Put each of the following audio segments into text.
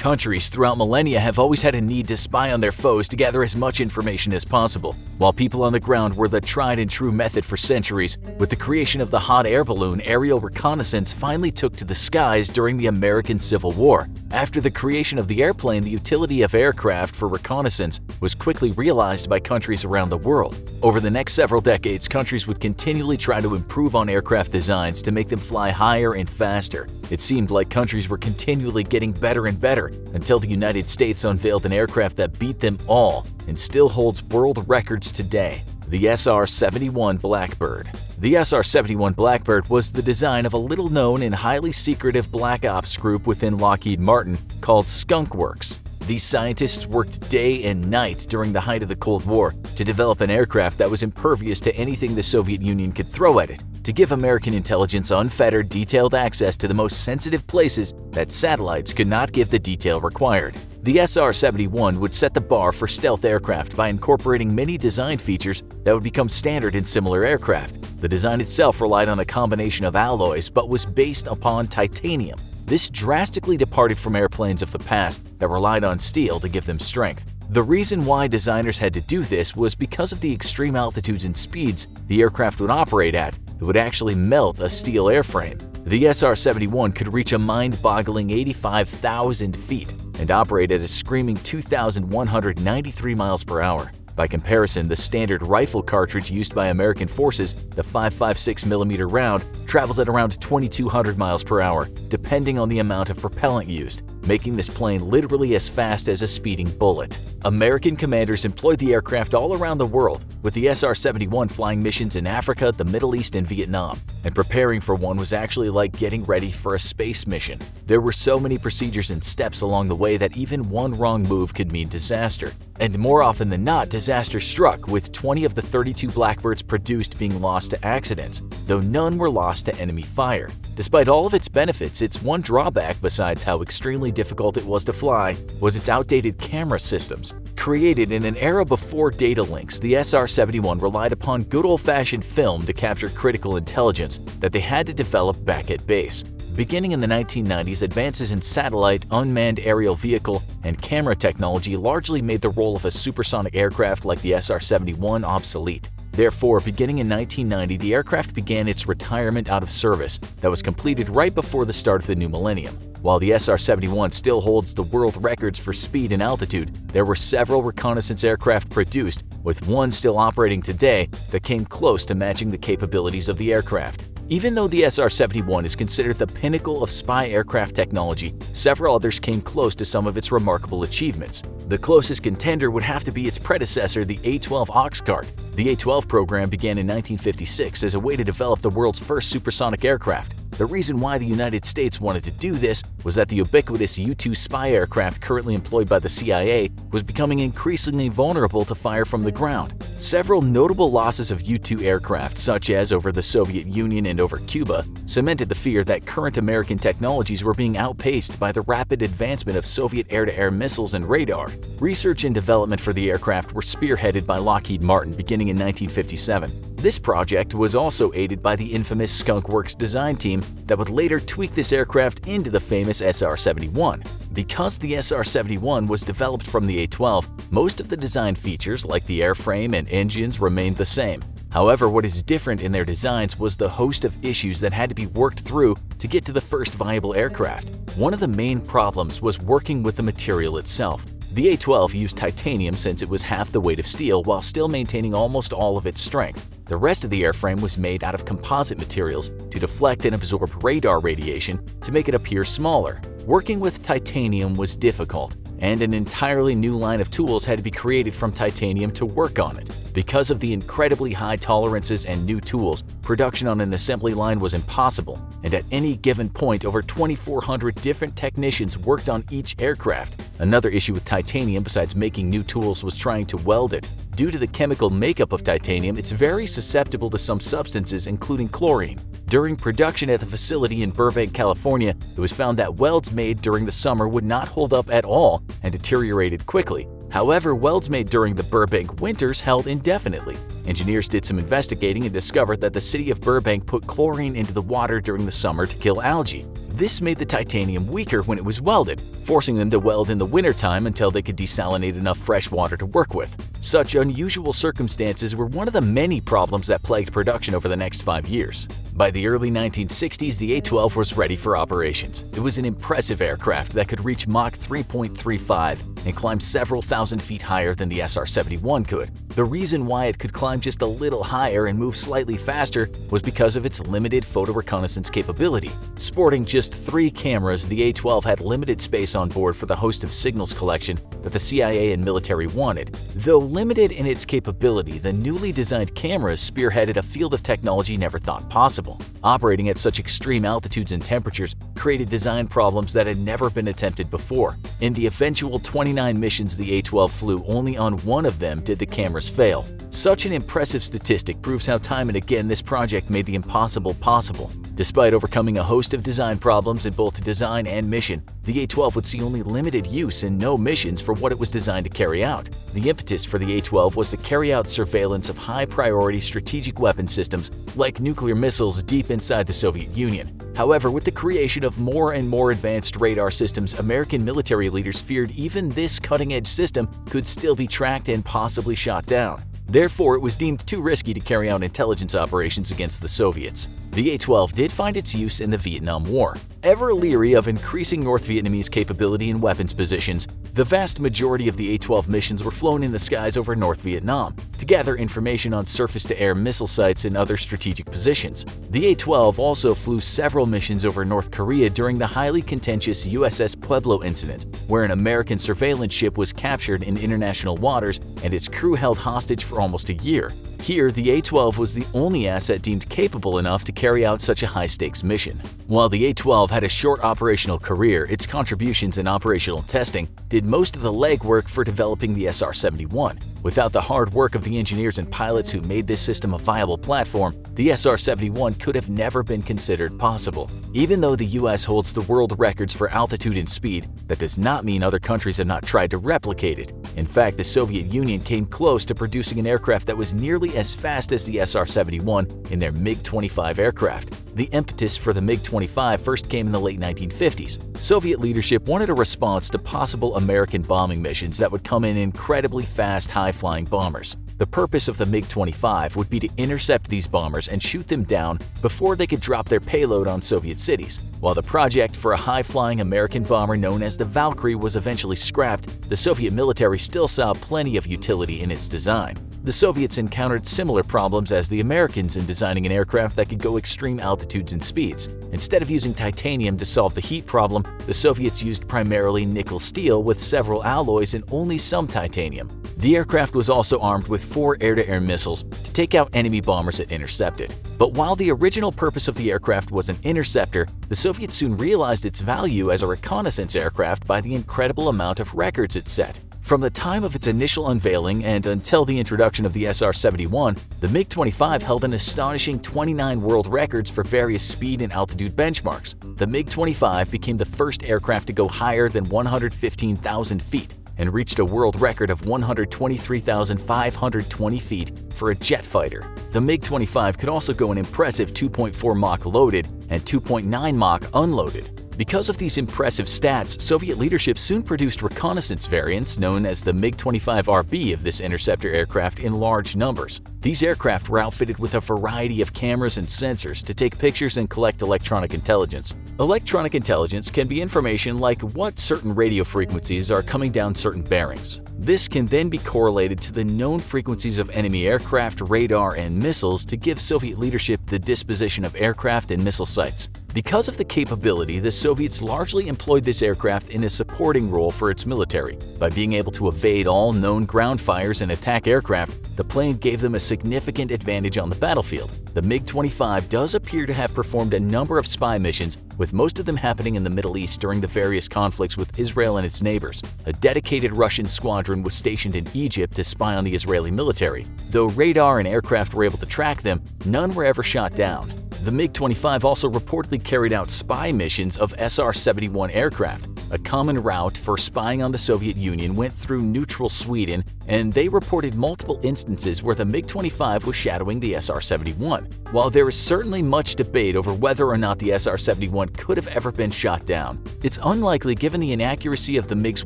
Countries throughout millennia have always had a need to spy on their foes to gather as much information as possible, while people on the ground were the tried and true method for centuries. With the creation of the hot air balloon, aerial reconnaissance finally took to the skies during the American Civil War. After the creation of the airplane, the utility of aircraft for reconnaissance was quickly realized by countries around the world. Over the next several decades, countries would continually try to improve on aircraft designs to make them fly higher and faster. It seemed like countries were continually getting better and better, until the United States unveiled an aircraft that beat them all and still holds world records today: the SR-71 Blackbird. The SR-71 Blackbird was the design of a little-known and highly secretive black ops group within Lockheed Martin called Skunk Works. These scientists worked day and night during the height of the Cold War to develop an aircraft that was impervious to anything the Soviet Union could throw at it, to give American intelligence unfettered, detailed access to the most sensitive places that satellites could not give the detail required. The SR-71 would set the bar for stealth aircraft by incorporating many design features that would become standard in similar aircraft. The design itself relied on a combination of alloys but was based upon titanium. This drastically departed from airplanes of the past that relied on steel to give them strength. The reason why designers had to do this was because of the extreme altitudes and speeds the aircraft would operate at. It would actually melt a steel airframe. The SR-71 could reach a mind-boggling 85,000 feet and operate at a screaming 2,193 miles per hour. By comparison, the standard rifle cartridge used by American forces, the 5.56mm round, travels at around 2,200 miles per hour, depending on the amount of propellant used, making this plane literally as fast as a speeding bullet. American commanders employed the aircraft all around the world, with the SR-71 flying missions in Africa, the Middle East, and Vietnam. And preparing for one was actually like getting ready for a space mission. There were so many procedures and steps along the way that even one wrong move could mean disaster. And more often than not, disaster struck, with 20 of the 32 Blackbirds produced being lost to accidents, though none were lost to enemy fire. Despite all of its benefits, its one drawback, besides how extremely difficult it was to fly, was its outdated camera systems. Created in an era before data links, the SR-71 relied upon good old-fashioned film to capture critical intelligence that they had to develop back at base. Beginning in the 1990s, advances in satellite, unmanned aerial vehicle, and camera technology largely made the role of a supersonic aircraft like the SR-71 obsolete. Therefore, beginning in 1990, the aircraft began its retirement out of service that was completed right before the start of the new millennium. While the SR-71 still holds the world records for speed and altitude, there were several reconnaissance aircraft produced, with one still operating today, that came close to matching the capabilities of the aircraft. Even though the SR-71 is considered the pinnacle of spy aircraft technology, several others came close to some of its remarkable achievements. The closest contender would have to be its predecessor, the A-12 Oxcart. The A-12 program began in 1956 as a way to develop the world's first supersonic aircraft. The reason why the United States wanted to do this was that the ubiquitous U-2 spy aircraft currently employed by the CIA was becoming increasingly vulnerable to fire from the ground. Several notable losses of U-2 aircraft, such as over the Soviet Union and over Cuba, cemented the fear that current American technologies were being outpaced by the rapid advancement of Soviet air-to-air missiles and radar. Research and development for the aircraft were spearheaded by Lockheed Martin beginning in 1957. This project was also aided by the infamous Skunk Works design team that would later tweak this aircraft into the famous SR-71. Because the SR-71 was developed from the A-12, most of the design features like the airframe and engines remained the same. However, what is different in their designs was the host of issues that had to be worked through to get to the first viable aircraft. One of the main problems was working with the material itself. The A-12 used titanium since it was half the weight of steel while still maintaining almost all of its strength. The rest of the airframe was made out of composite materials to deflect and absorb radar radiation to make it appear smaller. Working with titanium was difficult, and an entirely new line of tools had to be created from titanium to work on it. Because of the incredibly high tolerances and new tools, production on an assembly line was impossible, and at any given point over 2,400 different technicians worked on each aircraft. Another issue with titanium, besides making new tools, was trying to weld it. Due to the chemical makeup of titanium, it's very susceptible to some substances, including chlorine. During production at the facility in Burbank, California, it was found that welds made during the summer would not hold up at all and deteriorated quickly. However, welds made during the Burbank winters held indefinitely. Engineers did some investigating and discovered that the city of Burbank put chlorine into the water during the summer to kill algae. This made the titanium weaker when it was welded, forcing them to weld in the wintertime until they could desalinate enough fresh water to work with. Such unusual circumstances were one of the many problems that plagued production over the next 5 years. By the early 1960s, the A-12 was ready for operations. It was an impressive aircraft that could reach Mach 3.35 and climb several thousand feet higher than the SR-71 could. The reason why it could climb just a little higher and move slightly faster was because of its limited photo-reconnaissance capability. Sporting just 3 cameras, the A-12 had limited space on board for the host of signals collection that the CIA and military wanted. Though limited in its capability, the newly designed cameras spearheaded a field of technology never thought possible. Operating at such extreme altitudes and temperatures created design problems that had never been attempted before. In the eventual 29 missions the A-12 flew, only on one of them did the cameras fail. Such an impressive statistic proves how time and again this project made the impossible possible. Despite overcoming a host of design problems in both design and mission, the A-12 would see only limited use and no missions for what it was designed to carry out. The impetus for the A-12 was to carry out surveillance of high-priority strategic weapon systems like nuclear missiles deep inside the Soviet Union. However, with the creation of more and more advanced radar systems, American military leaders feared even this cutting-edge system could still be tracked and possibly shot down. Therefore, it was deemed too risky to carry out intelligence operations against the Soviets. The A-12 did find its use in the Vietnam War. Ever leery of increasing North Vietnamese capability in weapons positions, the vast majority of the A-12 missions were flown in the skies over North Vietnam to gather information on surface-to-air missile sites and other strategic positions. The A-12 also flew several missions over North Korea during the highly contentious USS Pueblo incident, where an American surveillance ship was captured in international waters and its crew held hostage for almost a year. Here, the A-12 was the only asset deemed capable enough to carry out such a high-stakes mission. While the A-12 had a short operational career, its contributions in operational testing did most of the legwork for developing the SR-71. Without the hard work of the engineers and pilots who made this system a viable platform, the SR-71 could have never been considered possible. Even though the US holds the world records for altitude and speed, that does not mean other countries have not tried to replicate it. In fact, the Soviet Union came close to producing an aircraft that was nearly as fast as the SR-71 in their MiG-25 aircraft. The impetus for the MiG-25 first came in the late 1950s. Soviet leadership wanted a response to possible American bombing missions that would come in incredibly fast, high-flying bombers. The purpose of the MiG-25 would be to intercept these bombers and shoot them down before they could drop their payload on Soviet cities. While the project for a high-flying American bomber known as the Valkyrie was eventually scrapped, the Soviet military still saw plenty of utility in its design. The Soviets encountered similar problems as the Americans in designing an aircraft that could go extreme altitudes and speeds. Instead of using titanium to solve the heat problem, the Soviets used primarily nickel steel with several alloys and only some titanium. The aircraft was also armed with 4 air-to-air missiles to take out enemy bombers it intercepted. But while the original purpose of the aircraft was an interceptor, the Soviets soon realized its value as a reconnaissance aircraft by the incredible amount of records it set. From the time of its initial unveiling and until the introduction of the SR-71, the MiG-25 held an astonishing 29 world records for various speed and altitude benchmarks. The MiG-25 became the first aircraft to go higher than 115,000 feet and reached a world record of 123,520 feet for a jet fighter. The MiG-25 could also go an impressive 2.4 Mach loaded and 2.9 Mach unloaded. Because of these impressive stats, Soviet leadership soon produced reconnaissance variants known as the MiG-25RB of this interceptor aircraft in large numbers. These aircraft were outfitted with a variety of cameras and sensors to take pictures and collect electronic intelligence. Electronic intelligence can be information like what certain radio frequencies are coming down certain bearings. This can then be correlated to the known frequencies of enemy aircraft, radar, and missiles to give Soviet leadership the disposition of aircraft and missile sites. Because of the capability, the Soviets largely employed this aircraft in a supporting role for its military. By being able to evade all known ground fires and attack aircraft, the plane gave them a significant advantage on the battlefield. The MiG-25 does appear to have performed a number of spy missions, with most of them happening in the Middle East during the various conflicts with Israel and its neighbors. A dedicated Russian squadron was stationed in Egypt to spy on the Israeli military. Though radar and aircraft were able to track them, none were ever shot down. the MiG-25 also reportedly carried out spy missions of SR-71 aircraft. A common route for spying on the Soviet Union went through neutral Sweden, and they reported multiple instances where the MiG-25 was shadowing the SR-71. While there is certainly much debate over whether or not the SR-71 could have ever been shot down, it's unlikely given the inaccuracy of the MiG's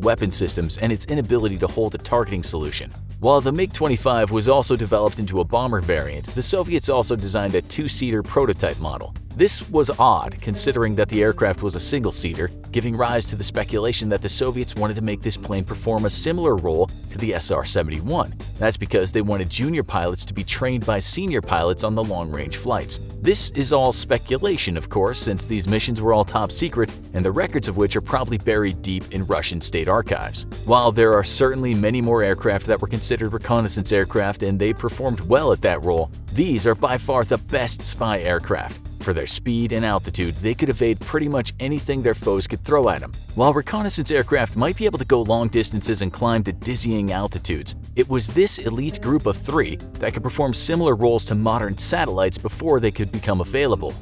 weapon systems and its inability to hold a targeting solution. While the MiG-25 was also developed into a bomber variant, the Soviets also designed a two-seater prototype model. This was odd, considering that the aircraft was a single-seater, giving rise to the speculation that the Soviets wanted to make this plane perform a similar role to the SR-71. That's because they wanted junior pilots to be trained by senior pilots on the long-range flights. This is all speculation, of course, since these missions were all top secret and the records of which are probably buried deep in Russian state archives. While there are certainly many more aircraft that were considered reconnaissance aircraft and they performed well at that role, these are by far the best spy aircraft. For their speed and altitude, they could evade pretty much anything their foes could throw at them. While reconnaissance aircraft might be able to go long distances and climb to dizzying altitudes, it was this elite group of three that could perform similar roles to modern satellites before they could become available.